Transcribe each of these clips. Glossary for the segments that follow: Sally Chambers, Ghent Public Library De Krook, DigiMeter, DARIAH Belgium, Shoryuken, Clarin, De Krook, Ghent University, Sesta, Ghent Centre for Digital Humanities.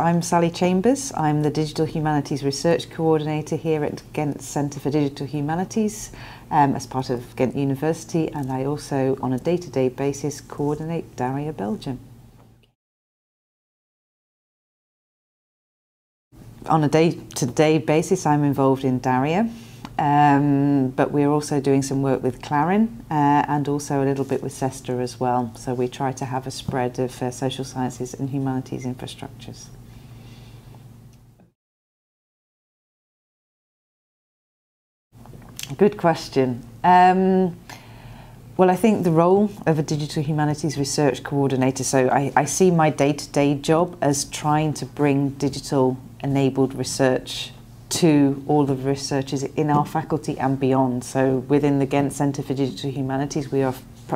I'm Sally Chambers. I'm the Digital Humanities Research Coordinator here at Ghent Centre for Digital Humanities as part of Ghent University, and I also, on a day-to-day basis, coordinate DARIAH Belgium. On a day-to-day basis, I'm involved in DARIAH, but we're also doing some work with Clarin and also a little bit with Sesta as well. So we try to have a spread of social sciences and humanities infrastructures. Good question. Well, I think the role of a digital humanities research coordinator, so I see my day-to-day job as trying to bring digital-enabled research to all the researchers in our faculty and beyond. So within the Ghent Centre for Digital Humanities, we are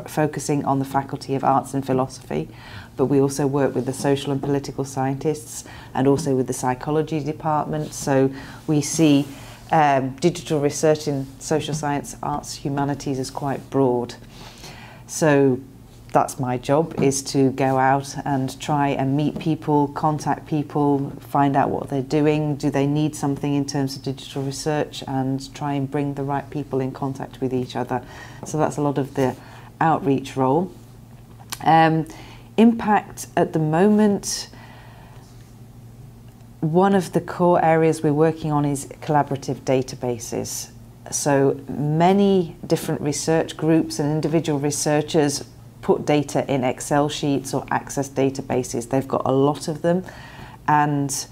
focusing on the Faculty of Arts and Philosophy, but we also work with the social and political scientists and also with the psychology department. So we see digital research in social science, arts, humanities is quite broad. So that's my job, is to go out and try and meet people, contact people, find out what they're doing, do they need something in terms of digital research, and try and bring the right people in contact with each other. So that's a lot of the outreach role. Impact at the moment, one of the core areas we're working on is collaborative databases. So many different research groups and individual researchers put data in Excel sheets or access databases. They've got a lot of them, and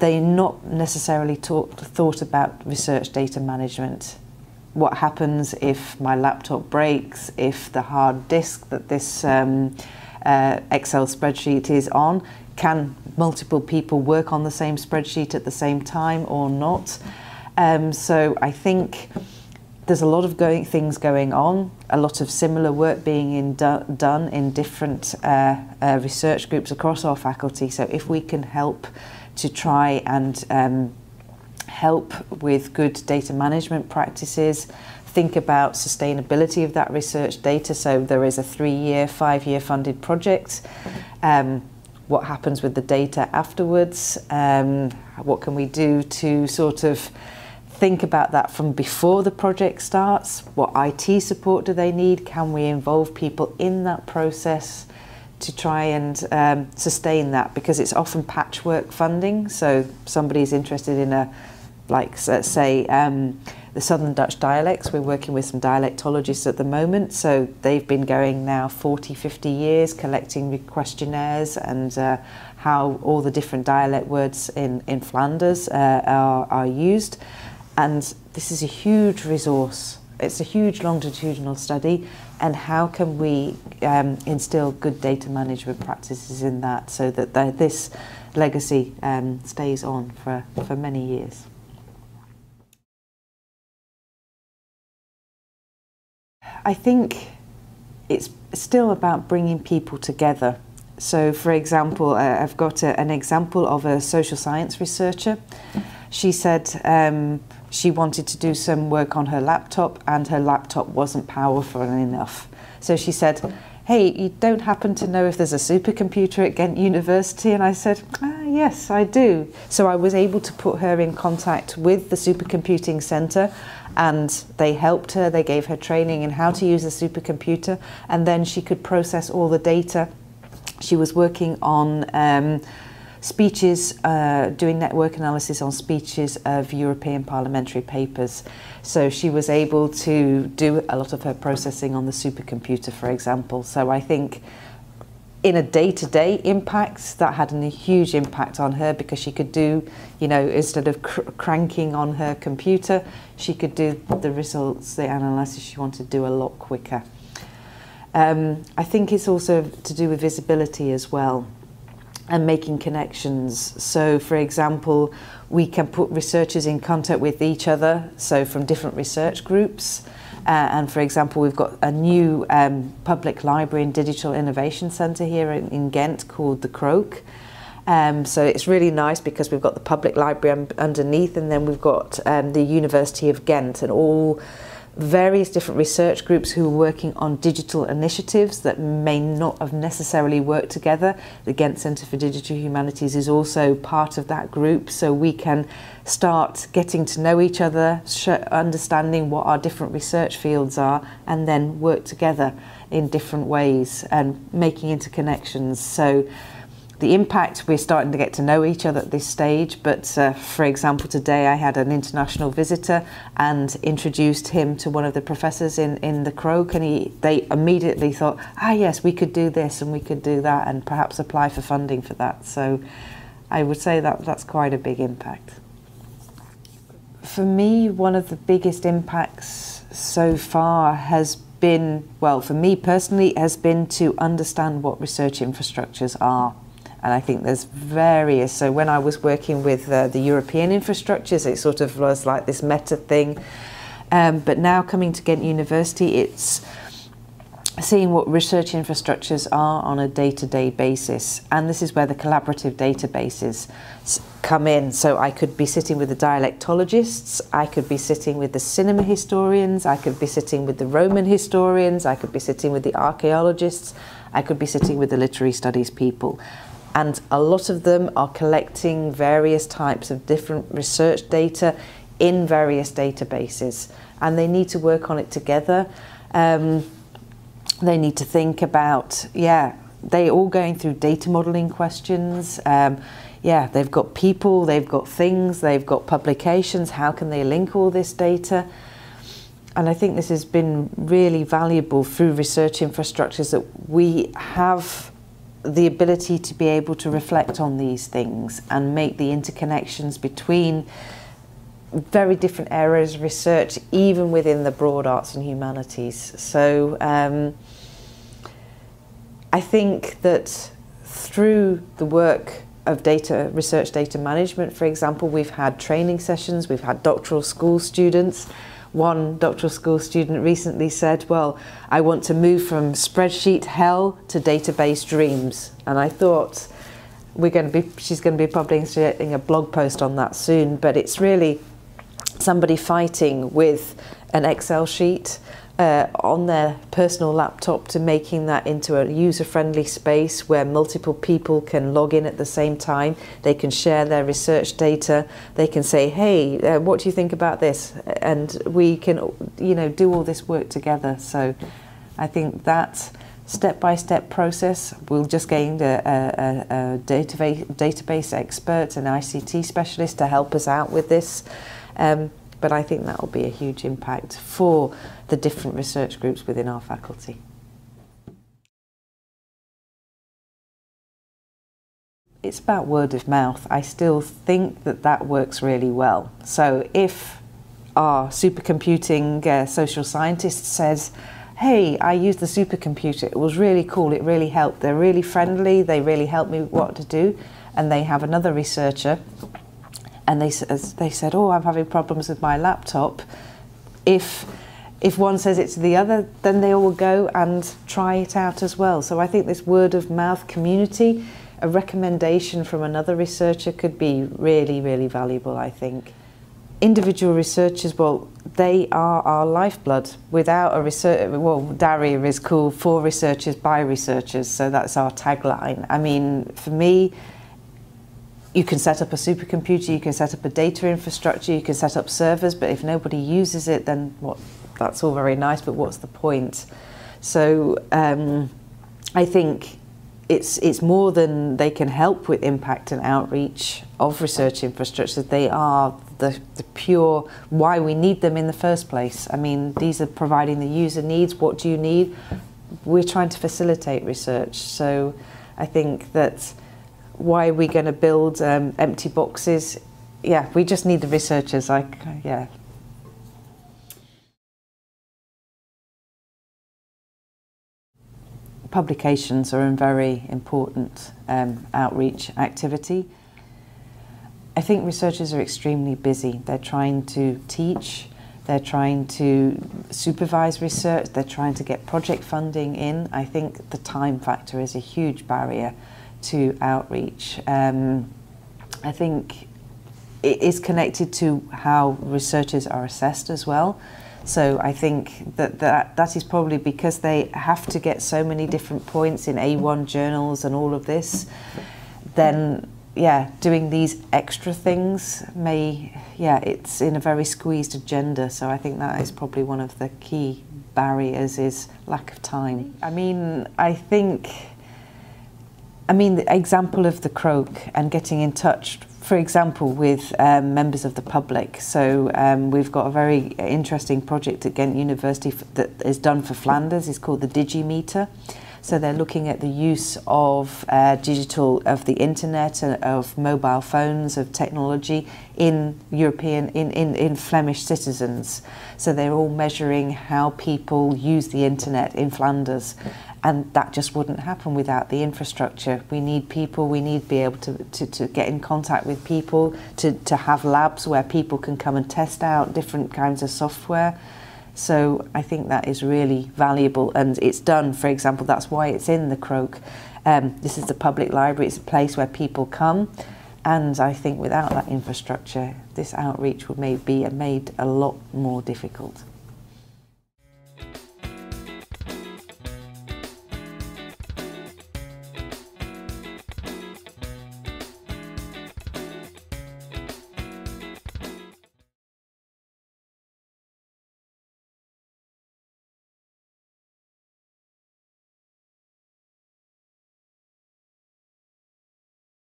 they're not necessarily thought about research data management. What happens if my laptop breaks, if the hard disk that this Excel spreadsheet is on, can multiple people work on the same spreadsheet at the same time or not? So I think there's a lot of things going on, a lot of similar work being done in different research groups across our faculty. So if we can help to try and help with good data management practices, think about sustainability of that research data. So there is a 3-year, 5-year funded project. What happens with the data afterwards? What can we do to sort of think about that from before the project starts? What IT support do they need? Can we involve people in that process to try and sustain that? Because it's often patchwork funding. So somebody's interested in a, like, let's say, the Southern Dutch dialects. We're working with some dialectologists at the moment, so they've been going now 40, 50 years collecting questionnaires and how all the different dialect words in Flanders are used. And this is a huge resource. It's a huge longitudinal study, and how can we instill good data management practices in that so that this legacy stays on for many years. I think it's still about bringing people together. So, for example, I've got an example of a social science researcher. She said she wanted to do some work on her laptop, and her laptop wasn't powerful enough. So she said, "Hey, you don't happen to know if there's a supercomputer at Ghent University?" And I said, "Yes, I do." So I was able to put her in contact with the supercomputing centre, and they helped her. They gave her training in how to use a supercomputer, and then she could process all the data. She was working on speeches, doing network analysis on speeches of European parliamentary papers. So she was able to do a lot of her processing on the supercomputer, for example. So I think in a day-to-day impact, that had a huge impact on her, because she could do, you know, instead of cranking on her computer, she could do the results, the analysis she wanted to do a lot quicker. I think it's also to do with visibility as well, and making connections. So, for example, we can put researchers in contact with each other, so from different research groups. And for example, we've got a new public library and digital innovation centre here in Ghent called De Krook. So it's really nice because we've got the public library underneath, and then we've got the University of Ghent, and all various different research groups who are working on digital initiatives that may not have necessarily worked together. The Ghent Centre for Digital Humanities is also part of that group, so we can start getting to know each other, understanding what our different research fields are, and then work together in different ways and making interconnections. So the impact, we're starting to get to know each other at this stage, but for example, today I had an international visitor and introduced him to one of the professors in De Krook, and they immediately thought, ah yes, we could do this and we could do that and perhaps apply for funding for that. So I would say that that's quite a big impact. For me, one of the biggest impacts so far has been, well, for me personally, has been to understand what research infrastructures are. And I think there's various, so when I was working with the European infrastructures, it sort of was like this meta thing. But now coming to Ghent University, it's seeing what research infrastructures are on a day-to-day basis. And this is where the collaborative databases come in. So I could be sitting with the dialectologists, I could be sitting with the cinema historians, I could be sitting with the Roman historians, I could be sitting with the archaeologists, I could be sitting with the literary studies people. And a lot of them are collecting various types of different research data in various databases, and they need to work on it together. They need to think about, yeah, they're all going through data modeling questions. Yeah, they've got people, they've got things, they've got publications. How can they link all this data? And I think this has been really valuable through research infrastructures, that we have the ability to be able to reflect on these things and make the interconnections between very different areas of research, even within the broad arts and humanities. So I think that through the work of research data management, for example, we've had training sessions, we've had doctoral school students. One doctoral school student recently said, well, I want to move from spreadsheet hell to database dreams. And I thought, she's going to be publishing a blog post on that soon, but it's really somebody fighting with an Excel sheet on their personal laptop to making that into a user-friendly space where multiple people can log in at the same time. They can share their research data. They can say, hey, what do you think about this? And we can, you know, do all this work together. So I think that step-by-step process, we'll just gain a database expert, an ICT specialist to help us out with this. But I think that will be a huge impact for the different research groups within our faculty. It's about word of mouth. I still think that that works really well. So if our supercomputing social scientist says, hey, I used the supercomputer, it was really cool, it really helped, they're really friendly, they really helped me what to do, and they have another researcher, and they said, oh, I'm having problems with my laptop. If one says it to the other, then they all go and try it out as well. So I think this word of mouth community, a recommendation from another researcher, could be really, really valuable, I think. Individual researchers, well, they are our lifeblood. Without a researcher, well, DARIAH is called for researchers by researchers, so that's our tagline. I mean, for me, you can set up a supercomputer, you can set up a data infrastructure, you can set up servers, but if nobody uses it, then what? That's all very nice, but what's the point? So I think it's more than they can help with impact and outreach of research infrastructure. They are the pure why we need them in the first place. I mean, these are providing the user needs. What do you need? We're trying to facilitate research. So I think that, why are we going to build empty boxes? Yeah, we just need the researchers. Yeah. Publications are a very important outreach activity. I think researchers are extremely busy. They're trying to teach, they're trying to supervise research, they're trying to get project funding in. I think the time factor is a huge barrier to outreach. I think it is connected to how researchers are assessed as well. So I think that is probably because they have to get so many different points in A1 journals and all of this, then yeah, doing these extra things may, yeah, it's in a very squeezed agenda. So I think that is probably one of the key barriers, is lack of time. I mean the example of the Krook and getting in touch, for example, with members of the public. So we've got a very interesting project at Ghent University that is done for Flanders. It's called the DigiMeter. So they're looking at the use of the internet, of mobile phones, of technology in European, in Flemish citizens. So they're all measuring how people use the internet in Flanders. And that just wouldn't happen without the infrastructure. We need people, we need to be able to get in contact with people, to have labs where people can come and test out different kinds of software. So I think that is really valuable, and it's done, for example, that's why it's in the Krook. This is the public library, it's a place where people come, and I think without that infrastructure, this outreach would be made a lot more difficult.